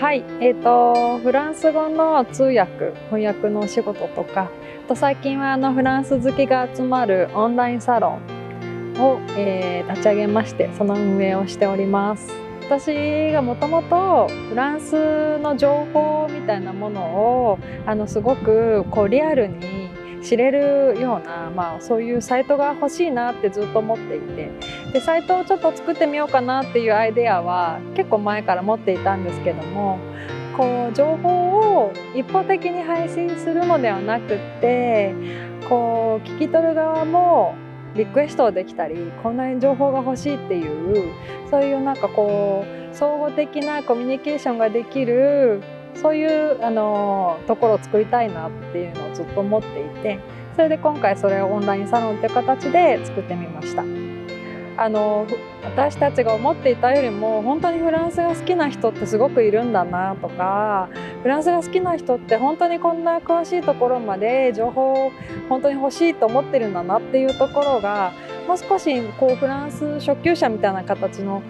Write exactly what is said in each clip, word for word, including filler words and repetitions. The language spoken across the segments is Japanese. はい、えーと、フランス語の通訳、翻訳のお仕事とか、あと最近はあのフランス好きが集まるオンラインサロンを、えー、立ち上げまして、その運営をしております。私がもともとフランスの情報みたいなものをあのすごくこうリアルに知れるような、まあ、そういうサイトが欲しいなってずっと思っていて、でサイトをちょっと作ってみようかなっていうアイデアは結構前から持っていたんですけども、こう情報を一方的に配信するのではなくて、こう聞き取る側もリクエストできたり、こんなに情報が欲しいっていう、そういうなんかこう総合的なコミュニケーションができる、そういうあのところを作りたいなっていうのをずっと思っていて、それで今回それをオンラインサロンっていう形で作ってみました。あの私たちが思っていたよりも本当にフランスが好きな人ってすごくいるんだなとか、フランスが好きな人って本当にこんな詳しいところまで情報を本当に欲しいと思ってるんだなっていうところが、もう少しこうフランス初級者みたいな形の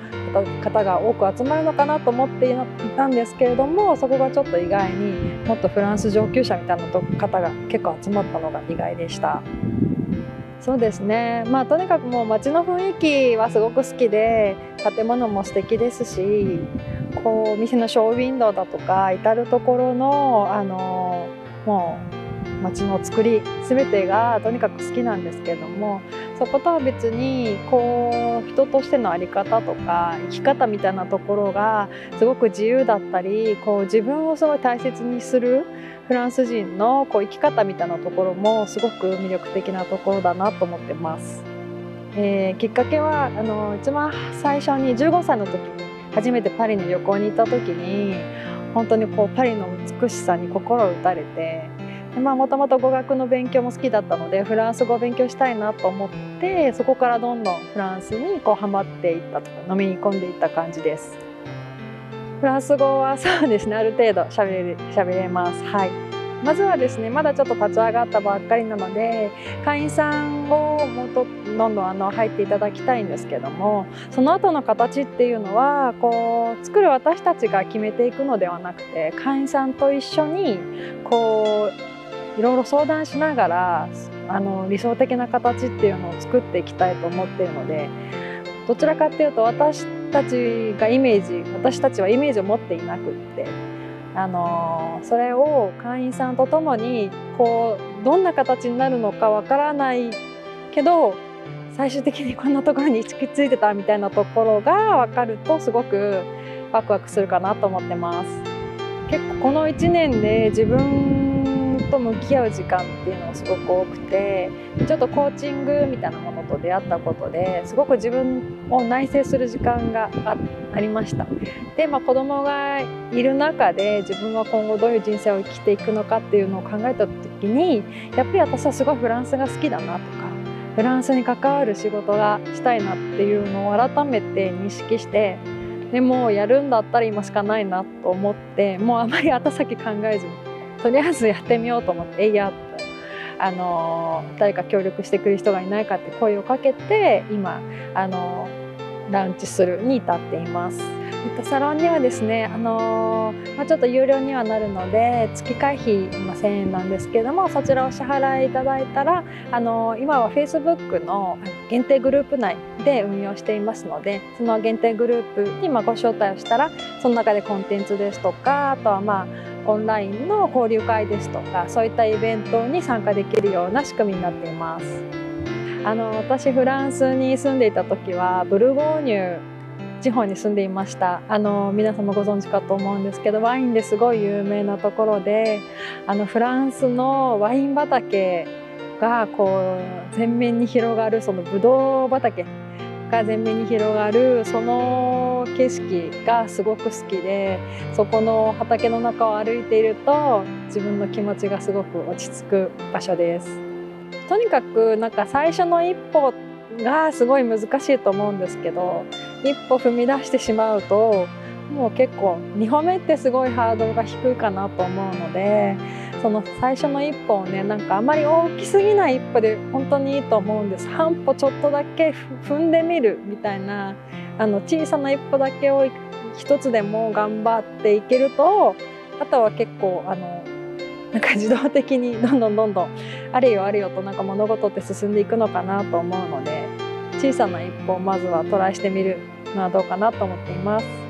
方が多く集まるのかなと思っていたんですけれども、そこがちょっと意外にもっとフランス上級者みたいな方が結構集まったのが意外でした。そうですね、まあ、とにかくもう街の雰囲気はすごく好きで、建物も素敵ですし、こう店のショーウィンドウだとか至る所の、あのもう街の作り全てがとにかく好きなんですけども、そことは別にこう人としての在り方とか生き方みたいなところがすごく自由だったり、こう自分をすごい大切にするフランス人のこう生き方みたいなところもすごく魅力的なところだなと思ってます。えー、きっかけはあの一番最初にじゅうごさいの時に初めてパリに旅行に行った時に、本当にこうパリの美しさに心を打たれて。もともと語学の勉強も好きだったので、フランス語を勉強したいなと思って、そこからどんどんフランスにこうハマっていったとか、のめり込んでいった感じです。フランス語はそうですね、ある程度しゃべれ、しゃべれます、はい、まずはですね、まだちょっと立ち上がったばっかりなので、会員さんをもっとどんどんあの入っていただきたいんですけども、その後の形っていうのはこう作る私たちが決めていくのではなくて、会員さんと一緒にこういろいろ相談しながら、あの理想的な形っていうのを作っていきたいと思っているので、どちらかっていうと私たちがイメージ私たちはイメージを持っていなくって、あのそれを会員さんとともにこうどんな形になるのかわからないけど、最終的にこんなところに行き着いてたみたいなところが分かると、すごくワクワクするかなと思ってます。結構このいちねんで自分と向き合う時間っていうのがすごく多くて、ちょっとコーチングみたいなものと出会ったことですごく自分を内省する時間が あ, ありました。で、まあ、子供がいる中で自分は今後どういう人生を生きていくのかっていうのを考えた時に、やっぱり私はすごいフランスが好きだなとか、フランスに関わる仕事がしたいなっていうのを改めて認識して、でもうやるんだったら今しかないなと思って、もうあまり後先考えずに。とりあえずやってみようと思って、えいやっと、あの誰か協力してくれる人がいないかって声をかけて、今あのランチするに至っています。サロンにはですね、あのまあ、ちょっと有料にはなるので月会費今せんえんなんですけども、そちらを支払いいただいたら、あの今は フェイスブック の限定グループ内で運用していますので、その限定グループにまあご招待をしたら、その中でコンテンツですとか、あとはまあオンラインの交流会ですとか、そういったイベントに参加できるような仕組みになっています。あの私フランスに住んでいた時はブルゴーニュ地方に住んでいました。あの皆様ご存知かと思うんですけど、ワインですごい有名なところで、あのフランスのワイン畑がこう全面に広がる、そのブドウ畑が全面に広がる、その景色がすごく好きで、そこの畑の中を歩いていると自分の気持ちがすごく落ち着く場所です。とにかくなんか最初の一歩がすごい難しいと思うんですけど、一歩踏み出してしまうともう結構にほめってすごいハードルが低いかなと思うので、その最初の一歩をね、なんかあまり大きすぎない一歩で本当にいいと思うんです。半歩ちょっとだけ踏んでみるみたいな、あの小さな一歩だけを一つでも頑張っていけると、あとは結構あのなんか自動的にどんどんどんどんあれよあれよとなんか物事って進んでいくのかなと思うので、小さな一歩をまずはトライしてみるのはどうかなと思っています。